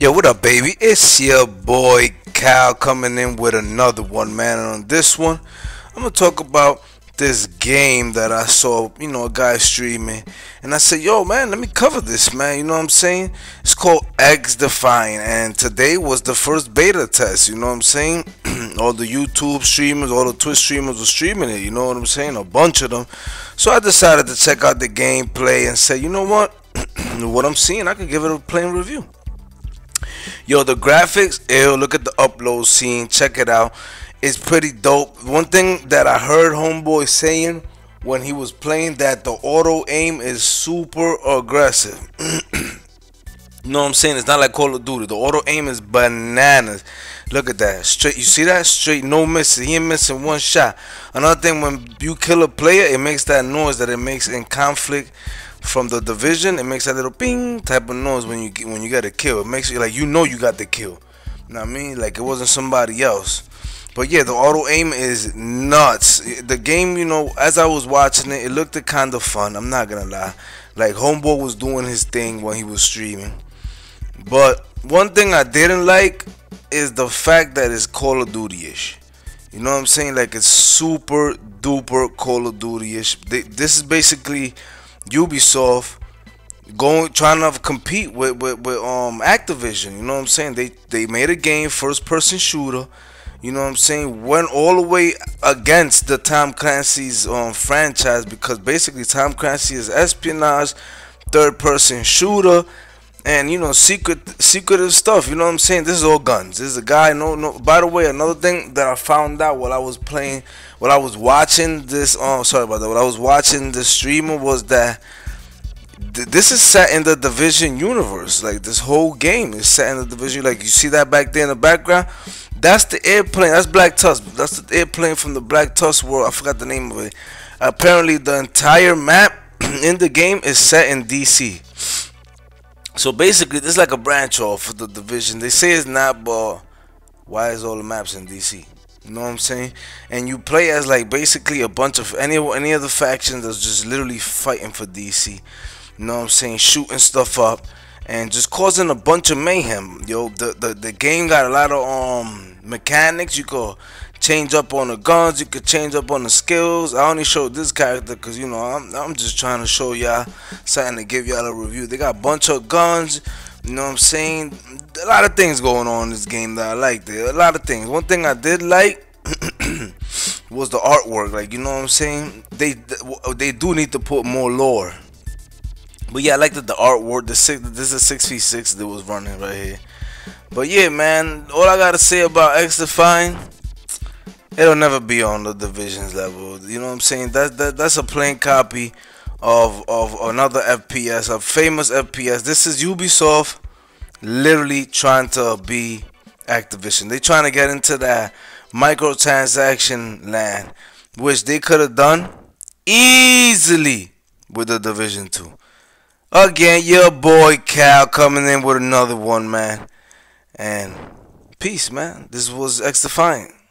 Yo, what up, baby? It's your boy Kyle coming in with another one, man. And on this one, I'm gonna talk about this game that I saw, you know, a guy streaming, and I said, yo, man, let me cover this, man. You know what I'm saying? It's called XDefiant, and today was the first beta test. You know what I'm saying? All the YouTube streamers, all the Twitch streamers were streaming it. You know what I'm saying? A bunch of them. So I decided to check out the gameplay and say, you know what? What I'm seeing, I could give it a plain review. Yo, the graphics, ew, look at the upload scene, check it out. It's pretty dope. One thing that I heard homeboy saying when he was playing, that the auto aim is super aggressive. You know what I'm saying? It's not like Call of Duty. The auto aim is bananas. Look at that. Straight, you see that? Straight, no missing. He ain't missing one shot. Another thing, when you kill a player, it makes that noise that it makes in Conflict from the Division. It makes that little ping type of noise when you get a kill. It makes you like, you know, you got the kill. You know what I mean? Like it wasn't somebody else. But yeah, the auto aim is nuts. The game, you know, as I was watching it, it looked kind of fun. I'm not gonna lie. Like homeboy was doing his thing when he was streaming. But one thing I didn't like is the fact that it's Call of Duty-ish. You know what I'm saying? Like it's super duper Call of Duty-ish. This is basically Ubisoft trying to compete with Activision. You know what I'm saying? They made a game, first person shooter. You know what I'm saying? Went all the way against the Tom Clancy's franchise, because basically Tom Clancy is espionage, third person shooter, and you know, secretive stuff. You know what I'm saying? This is all guns. This is a guy. No. By the way, another thing that I found out while I was playing, while I was watching this, sorry about that. While I was watching the streamer, was that this is set in the Division universe. Like this whole game is set in the Division. Like you see that back there in the background. That's the airplane. That's Black Tusk. That's the airplane from the Black Tusk world. I forgot the name of it. Apparently, the entire map in the game is set in DC. So basically, this is like a branch off of the Division. They say it's not, but why is all the maps in DC? You know what I'm saying? And you play as like basically a bunch of any other faction that's just literally fighting for DC. You know what I'm saying? Shooting stuff up and just causing a bunch of mayhem. Yo, the game got a lot of mechanics. You could change up on the guns, you could change up on the skills. I only showed this character because, you know, I'm just trying to show y'all something to give y'all a review. They got a bunch of guns. You know what I'm saying? A lot of things going on in this game that I liked. A lot of things. One thing I did like was the artwork. Like, you know what I'm saying? They do need to put more lore. But yeah, I liked the artwork. This is 6v6 that was running right here. But yeah, man, all I gotta say about XDefiant, it'll never be on the Division's level. You know what I'm saying? That's a plain copy of another FPS, a famous FPS. This is Ubisoft literally trying to be Activision. They trying to get into that microtransaction land, which they could have done easily with the Division 2. Again, your boy Cal coming in with another one, man. And peace, man. This was XDefiant.